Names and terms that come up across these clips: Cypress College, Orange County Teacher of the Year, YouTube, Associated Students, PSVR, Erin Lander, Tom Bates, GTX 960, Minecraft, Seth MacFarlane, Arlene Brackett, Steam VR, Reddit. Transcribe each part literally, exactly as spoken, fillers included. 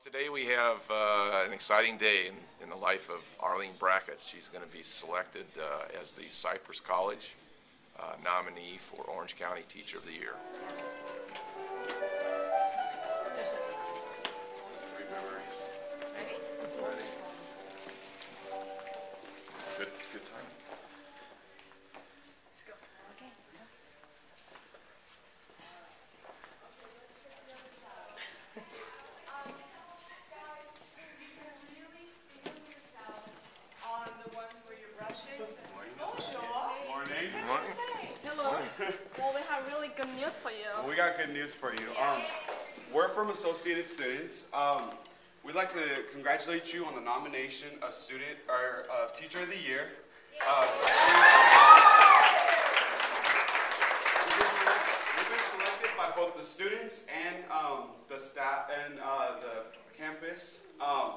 Today we have uh, an exciting day in, in the life of Arlene Brackett. She's going to be selected uh, as the Cypress College uh, nominee for Orange County Teacher of the Year. Good, good time. Good news for you. We got good news for you. Um, we're from Associated Students. Um, we'd like to congratulate you on the nomination of student or uh, Teacher of the Year. Uh, we've been selected by both the students and um, the staff and uh, the campus um,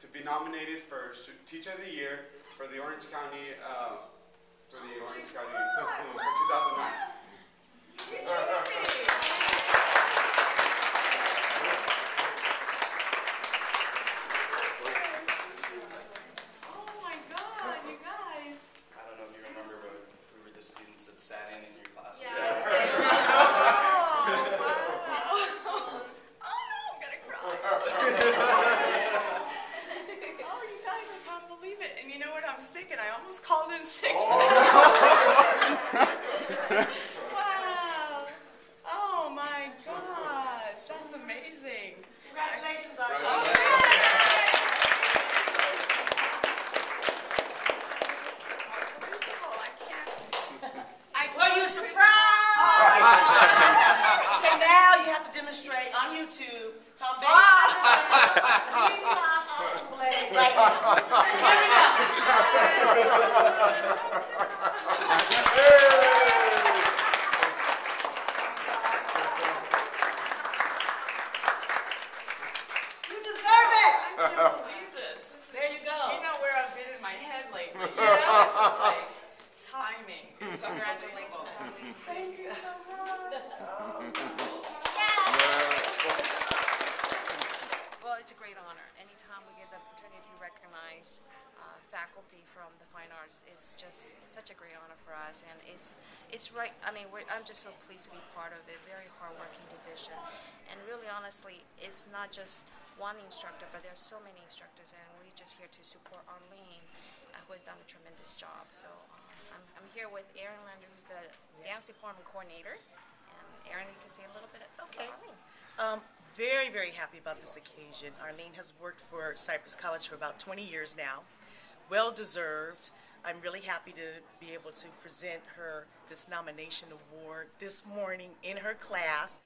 to be nominated for Teacher of the Year for the Orange County uh, for the Orange County for two thousand nine. Sat in in your classes. Yeah. Yeah. Oh, wow. Oh no, I'm gonna cry. Oh, you guys, I can't believe it. And you know what? I'm sick, and I almost called in sick. Oh. Wow. Oh my God, that's amazing. Congratulations, Arlene. Oh. Demonstrate on YouTube, Tom Bates. Please stop on some blade right now. Here we go. You deserve it. I can't believe this. This is, there you go. You know where I've been in my head lately. You know, this is like timing. So congratulations. Thank you so much. It's a great honor. Anytime we get the opportunity to recognize uh, faculty from the fine arts, it's just such a great honor for us. And it's it's right. I mean, we're, I'm just so pleased to be part of a very hardworking division. And really, honestly, it's not just one instructor, but there's so many instructors, and we're just here to support Arlene, uh, who has done a tremendous job. So um, I'm, I'm here with Erin Lander, who's the dance department coordinator. And Erin, you can see a little bit of okay. Arlene. Um, Very, very happy about this occasion. Arlene has worked for Cypress College for about twenty years now. Well deserved. I'm really happy to be able to present her this nomination award this morning in her class.